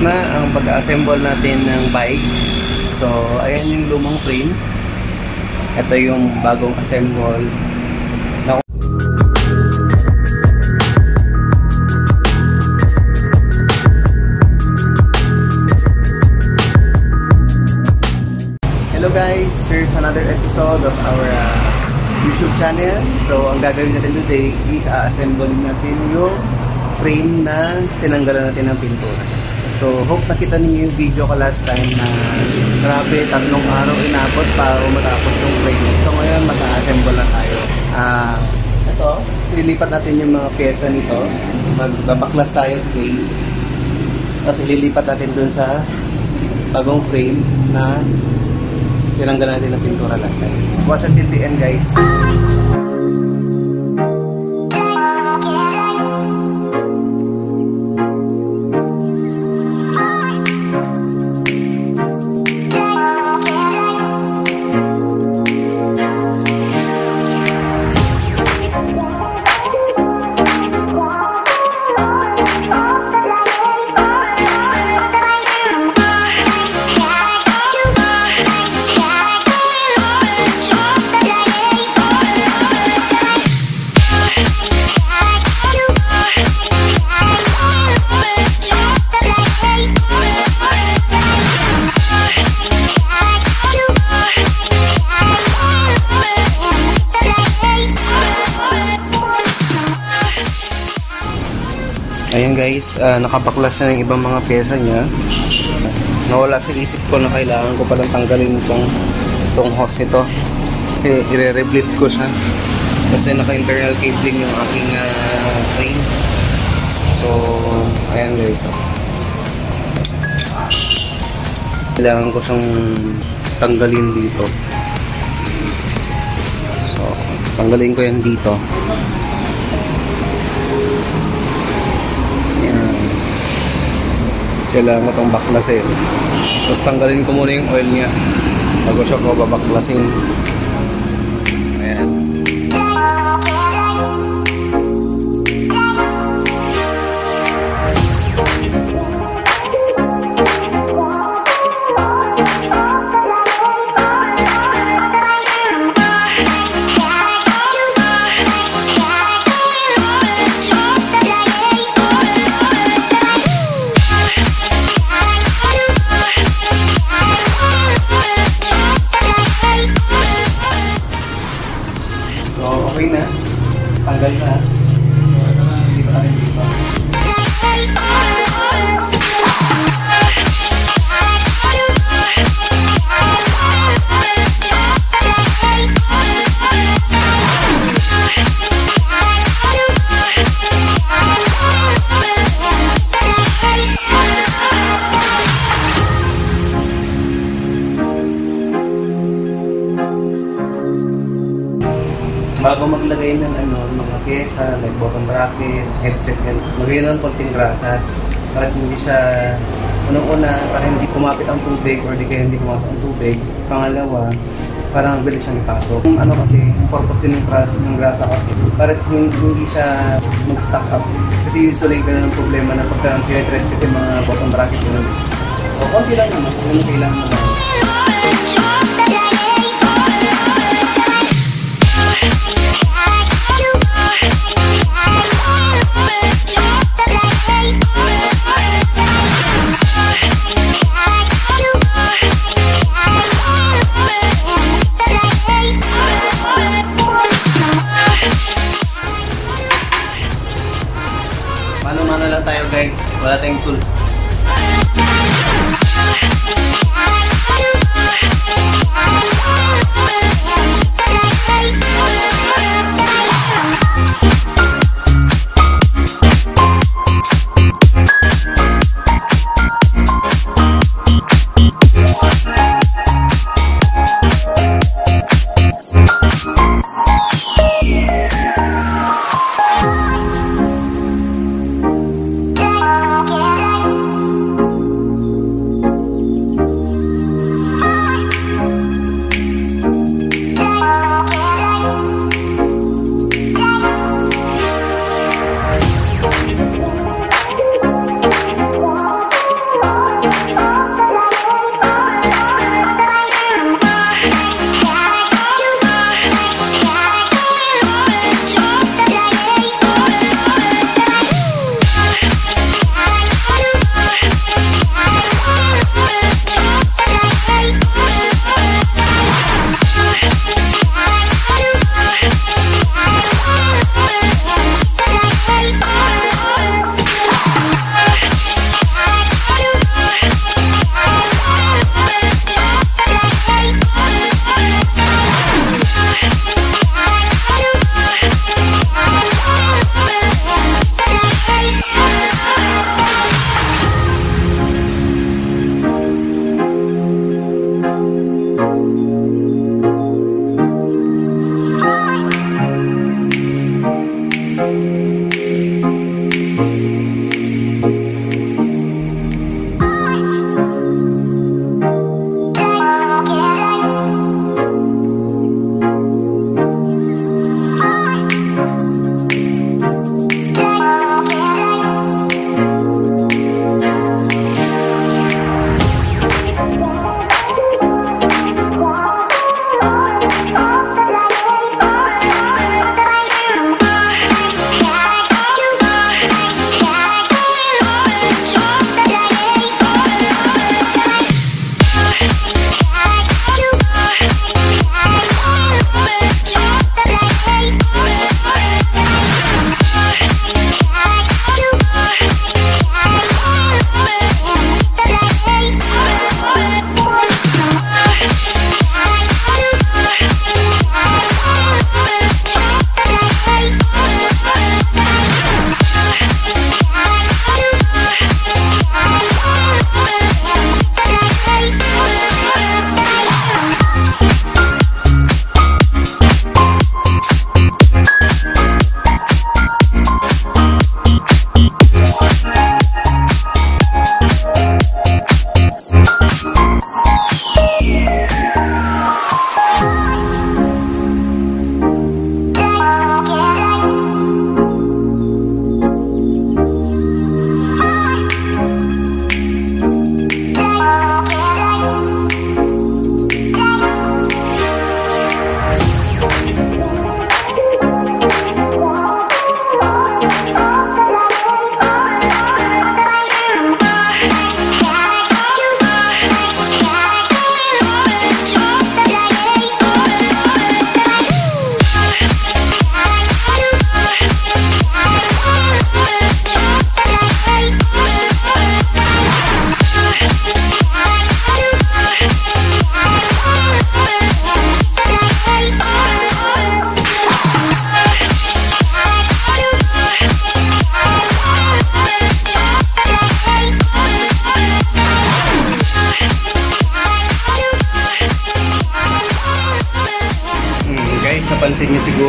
tapos na ang pag-assemble natin ng bike. So ayan yung lumang frame, ito yung bagong assemble. Hello guys, here's another episode of our YouTube channel. So ang gagawin natin today is assemble natin yung frame na tinanggalan natin ng pintura. So, hope nakita niyo yung video ko last time na grabe, 3 araw inabot para matapos yung frame. So, ngayon, mag-assemble na tayo. Ito, ililipat natin yung mga pyesa nito. Magbabaklas tayo today. Tapos, ililipat natin dun sa bagong frame na tinanggalan natin ng pintura last time. Watch until the end, guys. Ayan guys, nakabaklas na yung ibang mga pyesa niya. Nawala sa isip ko na kailangan ko palang tanggalin itong hose nito. I-re-replete ko siya kasi naka-internal cabling yung aking frame. So, ayan guys. Kailangan ko siyang tanggalin dito. So, tanggalin ko yan dito. Kailangan mo itong baklasin. Tapos tanggalin ko muna yung oil niya bago siya ko babaklasin. Ayan. Bago maglagay ng mga pyesa, like bottom bracket, headset, magiging ng konting grasa para hindi siya, unang-una, para hindi kumapit ang tubig or di kaya hindi kumasok ang tubig. Pangalawa, parang bilis siyang ipasok. Ano kasi, purpose din ng grasa kasi para hindi siya mag-stack up. Kasi usually, ganun ang problema na pagka pinitread kasi mga bottom bracket nun. O, konti lang naman, kung kailangan naman. Mano-mano lang tayo guys, wala tayong tools.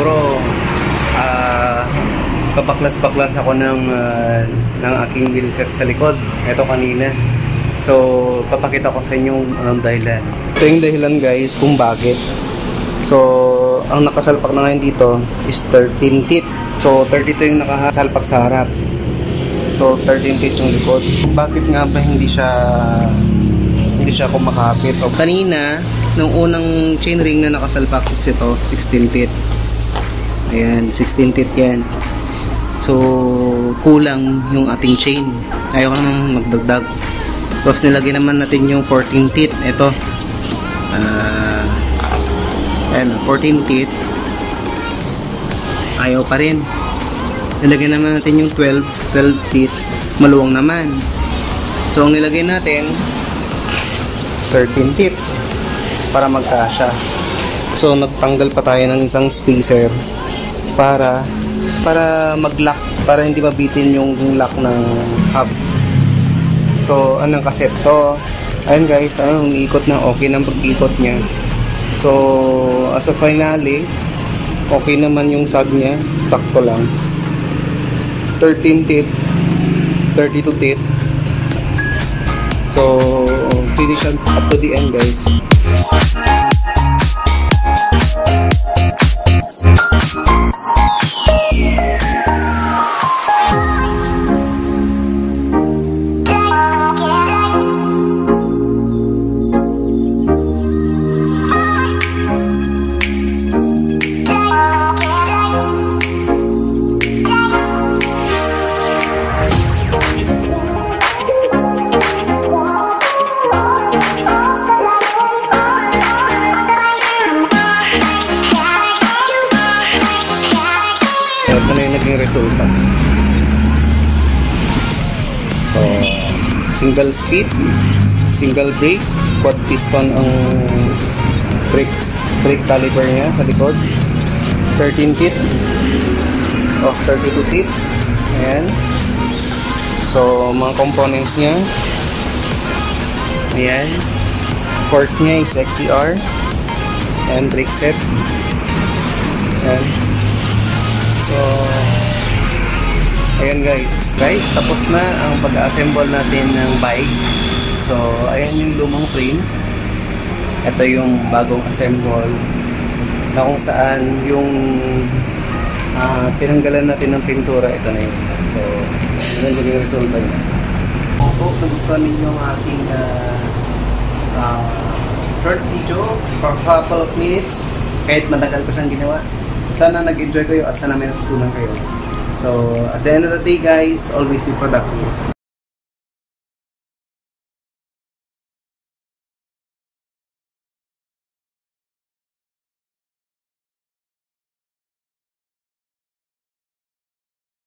siguro kapaklas-paklas ako ng aking wheelset sa likod. Ito kanina. So, papakita ko sa inyo anong dahilan. Ito yung dahilan guys kung bakit. So, ang nakasalpak na ngayon dito is 13 teeth. So, 32 yung nakasalpak sa harap. So, 13 teeth yung likod. Bakit nga ba hindi siya kumakapit? Kanina, nung unang chainring na nakasalpak is ito, 16 teeth. Ayan, 16 teeth yan. So, kulang yung ating chain. Ayaw nang magdagdag. Tapos nilagay naman natin yung 14 teeth. Ito. Ayan, 14 teeth. Ayaw pa rin. Nilagay naman natin yung 12 teeth. Maluwang naman. So, ang nilagay natin, 13 teeth. Para magkasya. So, nagtanggal pa tayo ng isang spacer. Para mag-lock. Para hindi mabitin yung lock ng hub. So, anong kaset? So, ayun guys, umiikot na. Okay na pag-ikot niya. So, as a finale, okay naman yung sag niya. Sakto lang. 13 teeth. 32 teeth. So, finish up to the end guys. Resulta. So, single speed, single brake, quad piston ang brake caliper niya sa likod. 13 teeth. O, 32 teeth. Ayan. So, mga components niya. Ayan. Fork niya is XCR. And brake set. Ayan. So, ayan guys, tapos na ang pag-assemble natin ng bike. So, ayan yung lumang frame. Ito yung bagong assemble na kung saan yung tinanggalan natin ng pintura. Ito na yun. So, yun yung resulta niya. Kung nagustuhan ninyo ang ating short video for a couple of minutes, kahit matagal ko siyang ginawa, sana nag-enjoy kayo at sana may natutunan kayo. So, at the end of the day guys, always be productive.